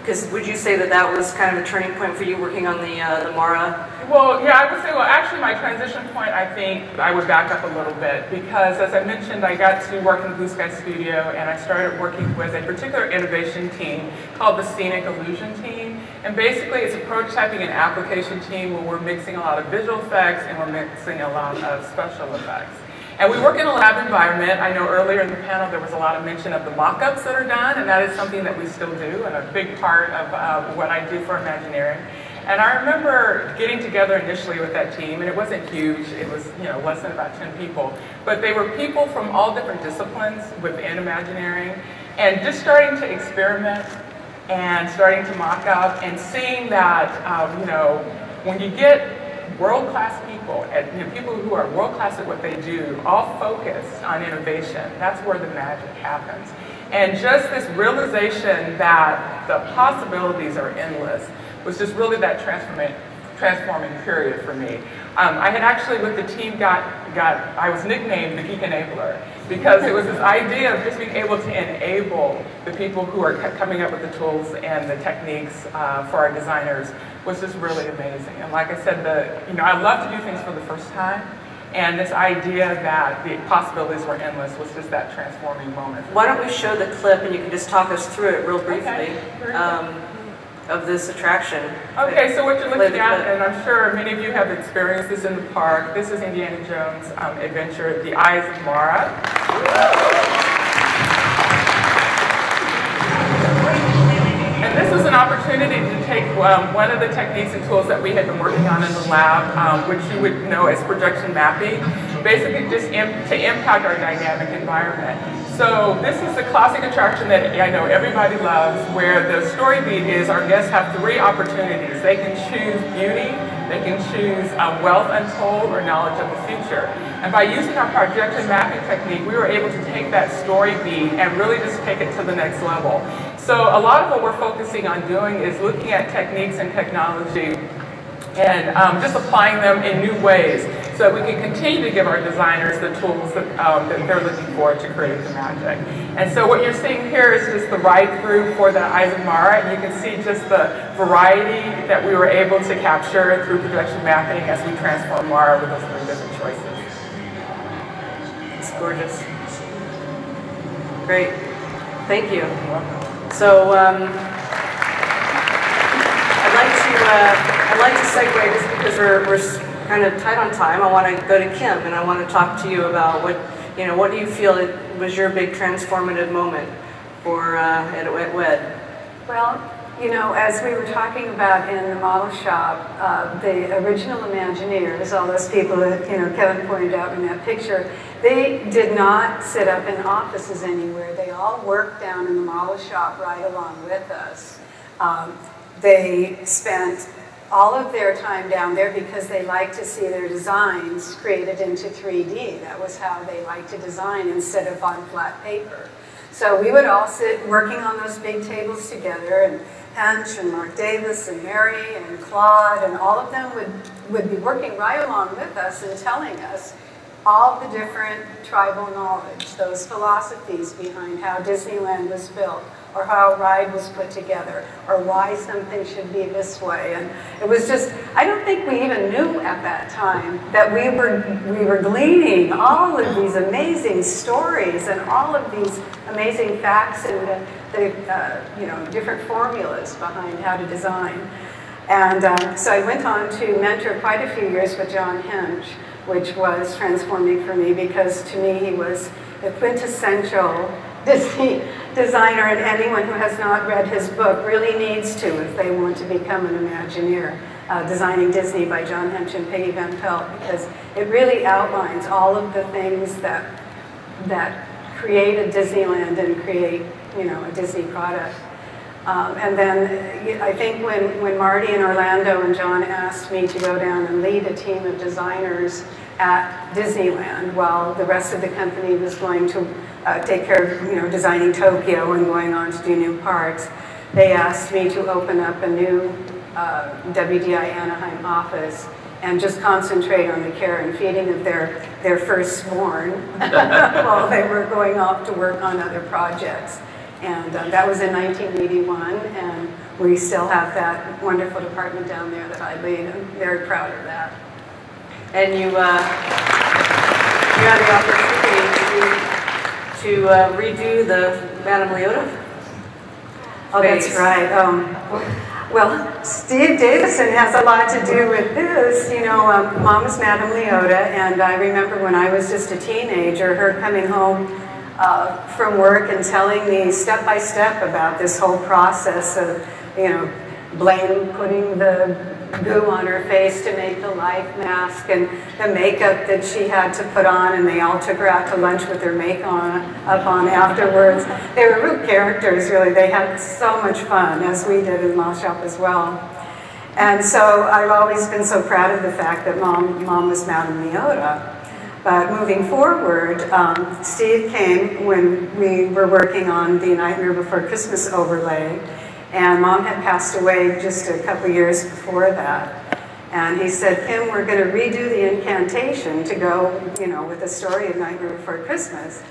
Because would you say that that was kind of a turning point for you working on the Mara? Well, yeah, I would say, well, actually my transition point, I think I would back up a little bit, because as I mentioned, I got to work in the Blue Sky Studio, and I started working with a particular innovation team called the Scenic Illusion Team. And basically it's a prototyping and application team where we're mixing a lot of visual effects and we're mixing a lot of special effects. And we work in a lab environment. I know earlier in the panel there was a lot of mention of the mock-ups that are done, and that is something that we still do, and a big part of what I do for Imagineering. And I remember getting together initially with that team, and it wasn't huge, it was, you know, less than about 10 people. But they were people from all different disciplines within Imagineering, and just starting to experiment and starting to mock up, and seeing that, you know, when you get world-class people, and you know, people who are world-class at what they do, all focused on innovation. That's where the magic happens. And just this realization that the possibilities are endless was just really that transforming period for me. I had actually, with the team, I was nicknamed the Geek Enabler, because it was this idea of just being able to enable the people who are coming up with the tools and the techniques for our designers was just really amazing. And like I said, you know, I love to do things for the first time, and this idea that the possibilities were endless was just that transforming moment. Why don't we show the clip, and you can just talk us through it real briefly. Okay. Of this attraction. Okay, so what you're looking at, and I'm sure many of you have experienced this in the park, this is Indiana Jones Adventure, The Eyes of Mara. And this was an opportunity to take one of the techniques and tools that we had been working on in the lab, which you would know as projection mapping, basically just to impact our dynamic environment. So this is the classic attraction that I know everybody loves, where the story beat is our guests have three opportunities. They can choose beauty, they can choose wealth untold, or knowledge of the future. And by using our projection mapping technique, we were able to take that story beat and really just take it to the next level. So a lot of what we're focusing on doing is looking at techniques and technology and just applying them in new ways, so we can continue to give our designers the tools that they're looking for to create the magic. And so what you're seeing here is just the ride-through for the Eyes of Mara, and you can see just the variety that we were able to capture through projection mapping as we transform Mara with those three different choices. It's gorgeous. Great. Thank you. You're welcome. So, I'd like to segue, just because we're kind of tight on time. I want to go to Kim, and I want to talk to you about what do you feel was your big transformative moment for at WED? Well, you know, as we were talking about in the model shop, the original Imagineers, all those people that Kevin pointed out in that picture, they did not sit up in offices anywhere. They all worked down in the model shop right along with us. They spent all of their time down there because they like to see their designs created into 3D. That was how they liked to design instead of on flat paper. So we would all sit working on those big tables together, and Hench and Mark Davis and Mary and Claude and all of them would be working right along with us and telling us all the different tribal knowledge, those philosophies behind how Disneyland was built, or how a ride was put together, or why something should be this way. And it was just, I don't think we even knew at that time that we were gleaning all of these amazing stories and all of these amazing facts and the you know, different formulas behind how to design. And so I went on to mentor quite a few years with John Hench, which was transforming for me because to me he was the quintessential Disney designer, and anyone who has not read his book really needs to if they want to become an Imagineer, Designing Disney by John Hench and Peggy Van Pelt, because it really outlines all of the things that create a Disneyland and create, you know, a Disney product. And then I think when Marty in Orlando and John asked me to go down and lead a team of designers at Disneyland while the rest of the company was going to take care of, you know, designing Tokyo and going on to do new parks, they asked me to open up a new WDI Anaheim office and just concentrate on the care and feeding of their firstborn while they were going off to work on other projects. And that was in 1981, and we still have that wonderful department down there that I lead. I'm very proud of that. And you had the opportunity to redo the Madame Leota phase. Oh, that's right. Well, Steve Davison has a lot to do with this. You know, Mama's Madame Leota, and I remember when I was just a teenager, her coming home from work and telling me step-by-step about this whole process of, you know, Blaine putting the goo on her face to make the life mask and the makeup that she had to put on, and they all took her out to lunch with their makeup up on afterwards. They were real characters, really. They had so much fun, as we did in Mall Shop as well. And so I've always been so proud of the fact that Mom was Madame Leota. But moving forward, Steve came when we were working on the Nightmare Before Christmas overlay, and Mom had passed away just a couple years before that. And he said, Kim, we're going to redo the incantation to go, you know, with the story of Nightmare Before Christmas.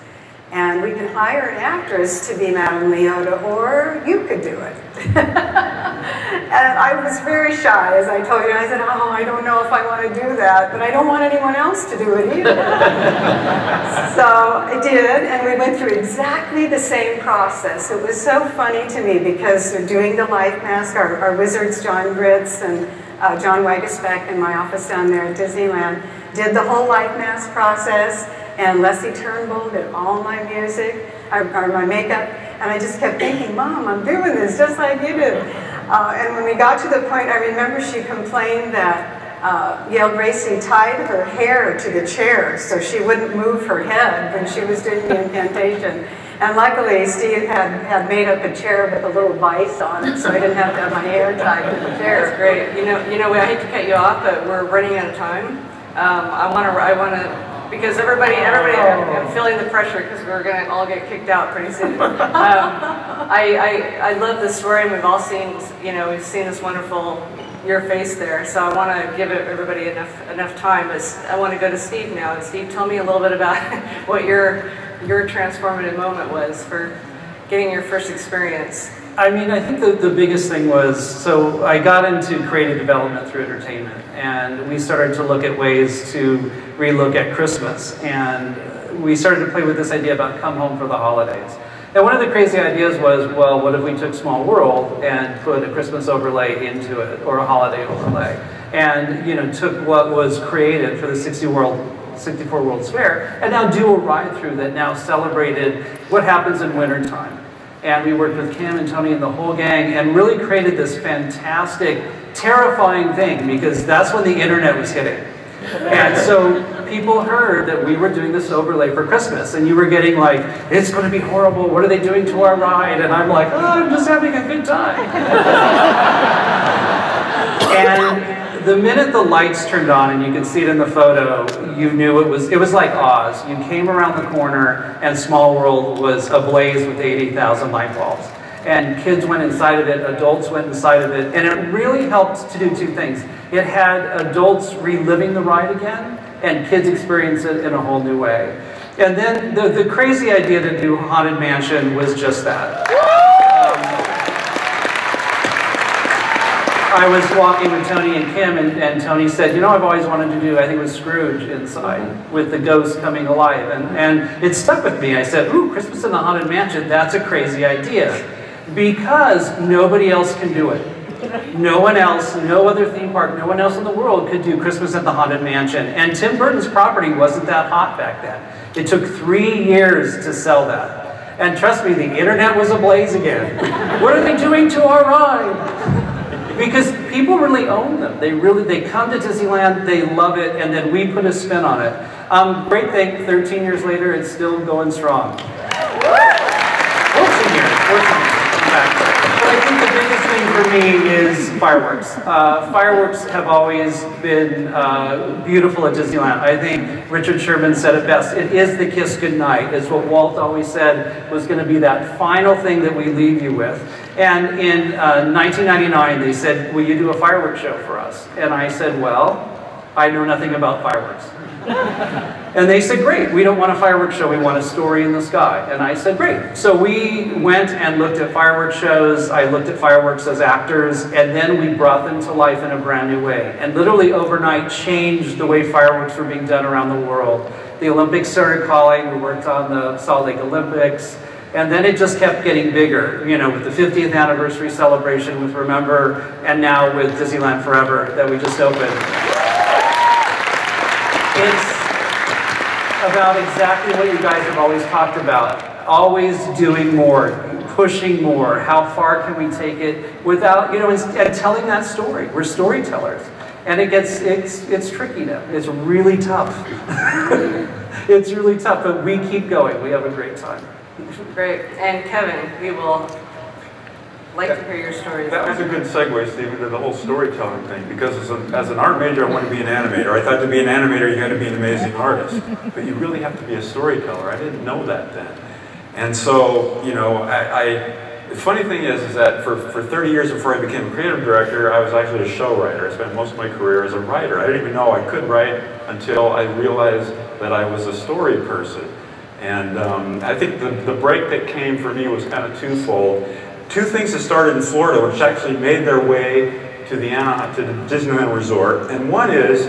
And we can hire an actress to be Madame Leota, or you could do it. And I was very shy, as I told you. I said, oh, I don't know if I want to do that, but I don't want anyone else to do it either. So I did, and we went through exactly the same process. It was so funny to me because they're doing the life mask. Our wizards, John Gritz and John Weigesbeck in my office down there at Disneyland, did the whole life mask process. And Leslie Turnbull did all my music, or my makeup, and I just kept thinking, Mom, I'm doing this just like you did. And when we got to the point, I remember she complained that Yale Gracie tied her hair to the chair so she wouldn't move her head when she was doing the incantation. And luckily, Steve had made up a chair with a little vise on it, so I didn't have to have my hair tied to the chair. That's great. You know, I hate to cut you off, but we're running out of time. I want to. Because everybody, I'm feeling the pressure because we're going to all get kicked out pretty soon. I love the story, and we've all seen, you know, we've seen this wonderful, your face there. So I want to give everybody enough time. I want to go to Steve now. And Steve, tell me a little bit about what your transformative moment was for getting your first experience. I mean, I think the biggest thing was, so I got into creative development through entertainment, and we started to look at ways to relook at Christmas, and we started to play with this idea about come home for the holidays. And one of the crazy ideas was, well, what if we took Small World and put a Christmas overlay into it, or a holiday overlay, and, you know, took what was created for the 64 World's Fair, and now do a ride through that now celebrated what happens in wintertime. And we worked with Kim and Tony and the whole gang and really created this fantastic, terrifying thing, because that's when the internet was hitting. And so people heard that we were doing this overlay for Christmas, and you were getting like, it's going to be horrible, what are they doing to our ride? And I'm like, oh, I'm just having a good time. And the minute the lights turned on, and you could see it in the photo, you knew it was like Oz. You came around the corner, and Small World was ablaze with 80,000 light bulbs. And kids went inside of it, adults went inside of it, and it really helped to do two things. It had adults reliving the ride again, and kids experience it in a whole new way. And then the crazy idea to do Haunted Mansion was just that. I was walking with Tony and Kim, and Tony said, you know, I've always wanted to do, I think it was Scrooge inside, with the ghost coming alive. And it stuck with me. I said, ooh, Christmas in the Haunted Mansion, that's a crazy idea. Because nobody else can do it. No one else, no other theme park, no one else in the world could do Christmas at the Haunted Mansion. And Tim Burton's property wasn't that hot back then. It took 3 years to sell that. And trust me, the internet was ablaze again. What are they doing to our ride? Because people really own them. They come to Disneyland, they love it, and then we put a spin on it. Great thing, 13 years later, it's still going strong. 14 years. But I think the biggest thing for me is fireworks. Fireworks have always been beautiful at Disneyland. I think Richard Sherman said it best. It is the kiss goodnight. It's what Walt always said was going to be that final thing that we leave you with. And in 1999, they said, will you do a fireworks show for us? And I said, well, I know nothing about fireworks. And they said, great, we don't want a fireworks show, we want a story in the sky. And I said, great. So we went and looked at fireworks shows, I looked at fireworks as actors, and then we brought them to life in a brand new way. And literally overnight changed the way fireworks were being done around the world. The Olympics started calling, we worked on the Salt Lake Olympics, and then it just kept getting bigger, you know, with the 50th anniversary celebration with Remember, and now with Disneyland Forever that we just opened. It's about exactly what you guys have always talked about. Always doing more, pushing more. How far can we take it without, you know, and telling that story. We're storytellers. And it's tricky now. It's really tough. It's really tough, but we keep going. We have a great time. Great. And Kevin, we will like to hear your stories. That was a good segue, Stephen, to the whole storytelling thing, because as an art major, I wanted to be an animator. I thought to be an animator, you had to be an amazing artist, but you really have to be a storyteller. I didn't know that then. And so, you know, the funny thing is that for 30 years before I became a creative director, I was actually a show writer. I spent most of my career as a writer. I didn't even know I could write until I realized that I was a story person. And I think the break that came for me was kind of twofold. Two things that started in Florida, which actually made their way to the Disneyland Resort. And one is,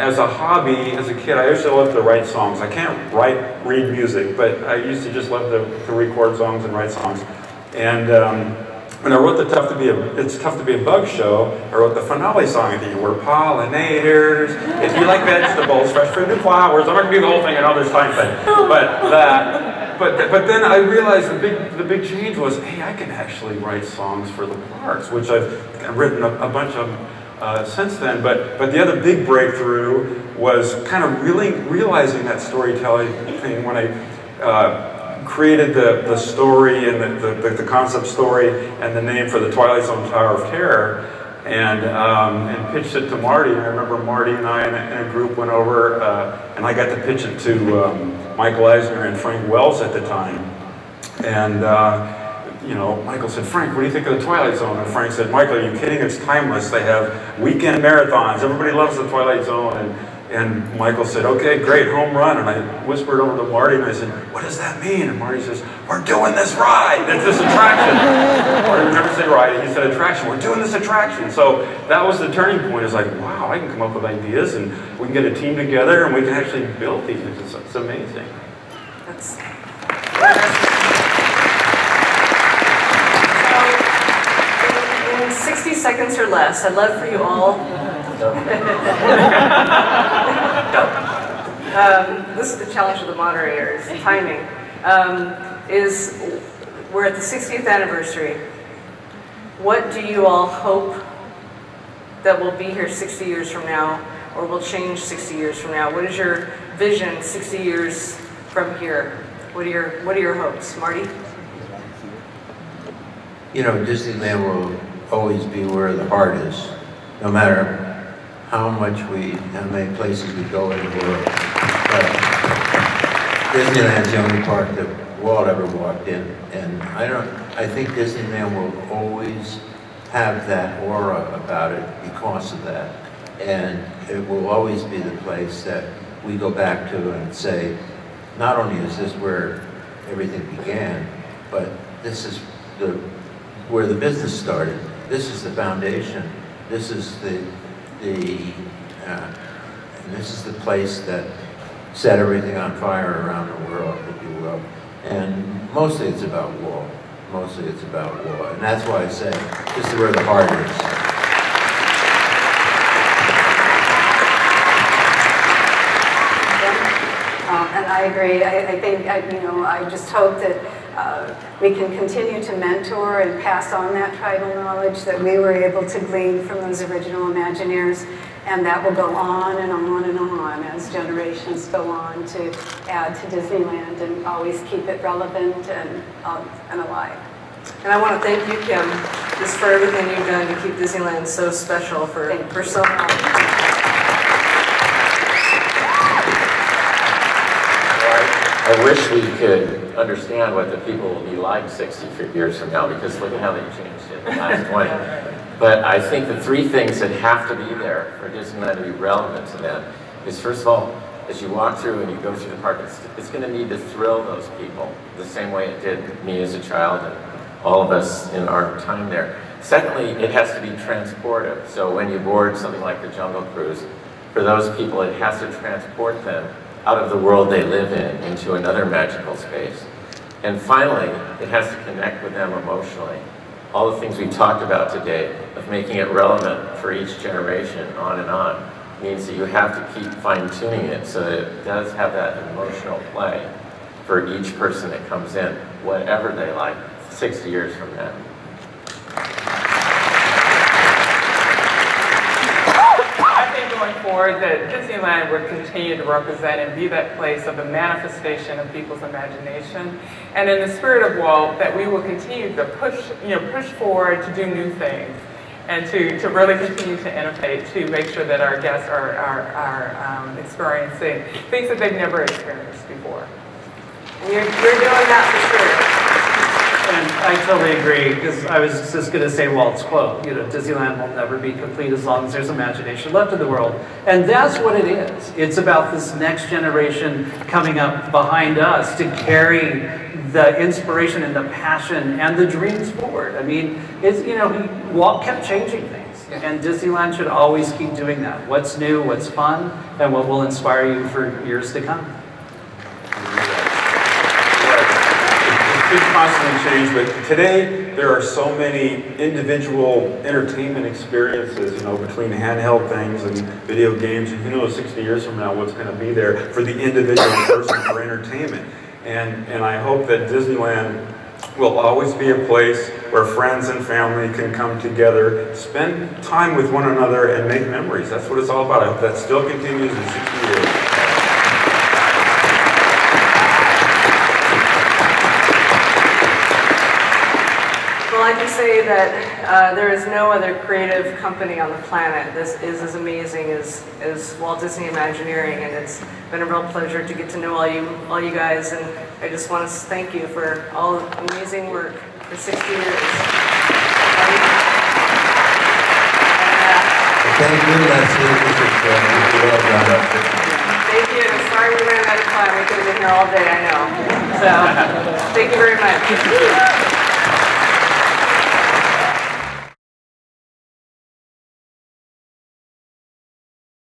as a hobby, as a kid, I used to love to write songs. I can't read music, but I used to just love to record songs and write songs. And when I wrote the It's Tough to Be a Bug show, I wrote the finale song. I think we're pollinators, if you like vegetables, fresh fruit and flowers. I'm not going to do the whole thing, I know there's time, but that. But then I realized the big change was, hey, I can actually write songs for the parks, which I've written a bunch of since then. But the other big breakthrough was kind of really realizing that storytelling thing when I created the story and the concept story and the name for the Twilight Zone Tower of Terror. And pitched it to Marty. I remember Marty and I and a group went over, and I got to pitch it to Michael Eisner and Frank Wells at the time. And you know, Michael said, Frank, what do you think of the Twilight Zone? And Frank said, Michael, are you kidding? It's timeless. They have weekend marathons. Everybody loves the Twilight Zone. And Michael said, okay, great, home run. And I whispered over to Marty and I said, what does that mean? And Marty says, we're doing this ride. It's this attraction. Marty would never say ride, he said attraction. We're doing this attraction. So that was the turning point. It's like, wow, I can come up with ideas and we can get a team together and we can actually build these. It's amazing. That's... in 60 seconds or less, I'd love for you all this is the challenge of the moderators, timing, we're at the 60th anniversary. What do you all hope that will be here 60 years from now, or will change 60 years from now? What is your vision 60 years from here? What are your hopes? Marty? You know, Disneyland will always be where the heart is. no matter how many places we go in the world. But Disneyland's the only park that Walt ever walked in, and I think Disneyland will always have that aura about it because of that, and it will always be the place that we go back to and say, not only is this where everything began, but this is where the business started. This is the foundation. This is and this is the place that set everything on fire around the world, if you will. And mostly it's about Walt. Mostly it's about Walt, and that's why I say this is where the heart is. I agree. I think, I just hope that we can continue to mentor and pass on that tribal knowledge that we were able to glean from those original Imagineers, and that will go on and on and on as generations go on to add to Disneyland and always keep it relevant and alive. And I want to thank you, Kim, just for everything you've done to keep Disneyland so special for so long. I wish we could understand what the people will be like 60 years from now, because look at how they changed it in the last 20. But I think the three things that have to be there for Disneyland to be relevant to them is, first of all, as you walk through and you go through the park, it's going to need to thrill those people the same way it did me as a child and all of us in our time there. Secondly, it has to be transportive. So when you board something like the Jungle Cruise, for those people, it has to transport them out of the world they live in into another magical space. And finally, it has to connect with them emotionally. All the things we talked about today of making it relevant for each generation, on and on, means that you have to keep fine-tuning it so that it does have that emotional play for each person that comes in, whatever they like, 60 years from now. Forward, that Disneyland would continue to represent and be that place of the manifestation of people's imagination, and in the spirit of Walt, that we will continue to push forward to do new things, and to really continue to innovate, to make sure that our guests are experiencing things that they've never experienced before. And you're doing that for sure. And I totally agree, because I was just going to say Walt's quote, Disneyland will never be complete as long as there's imagination left in the world. And that's what it is. It's about this next generation coming up behind us to carry the inspiration and the passion and the dreams forward. I mean, it's, Walt kept changing things, and Disneyland should always keep doing that. What's new, what's fun, and what will inspire you for years to come. It constantly change, but today there are so many individual entertainment experiences, between handheld things and video games, and 60 years from now what's going to be there for the individual person for entertainment. And I hope that Disneyland will always be a place where friends and family can come together, spend time with one another, and make memories. That's what it's all about. I hope that still continues in 60 years. I can say that there is no other creative company on the planet that is as amazing as Walt Disney Imagineering, and it's been a real pleasure to get to know all you guys, and I just want to thank you for all the amazing work for 60 years. Thank you. That's really good. Thank you. I'm sorry we ran out of time. We could have been here all day, I know. So thank you very much.